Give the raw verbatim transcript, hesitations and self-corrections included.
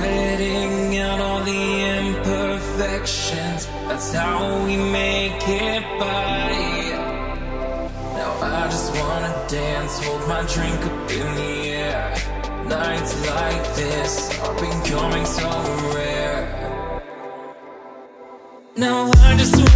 writing out all the imperfections. That's how we make it by. Now I just wanna dance, hold my drink up in the air. Nights like this are becoming so rare. Now I just wanna